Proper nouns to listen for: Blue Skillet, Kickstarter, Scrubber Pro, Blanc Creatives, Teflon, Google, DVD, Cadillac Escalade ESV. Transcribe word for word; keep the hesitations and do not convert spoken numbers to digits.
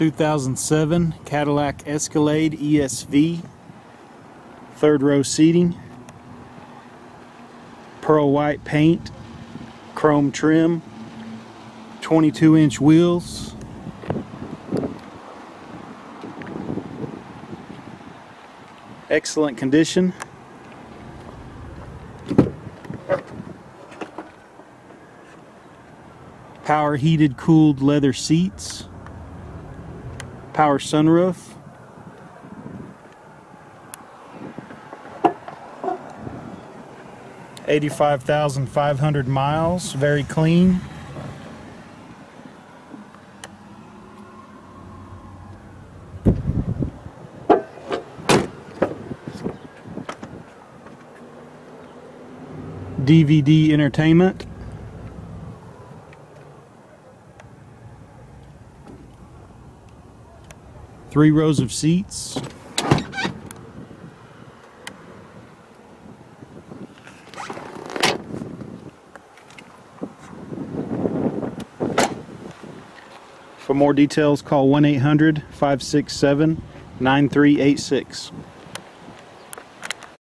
two thousand seven Cadillac Escalade E S V, third row seating, pearl white paint, chrome trim, twenty-two inch wheels, excellent condition. Power heated cooled leather seats, power sunroof, eighty-five thousand five hundred miles, very clean. D V D entertainment. Three rows of seats. For more details, call one eight hundred, five six seven, nine three eight six.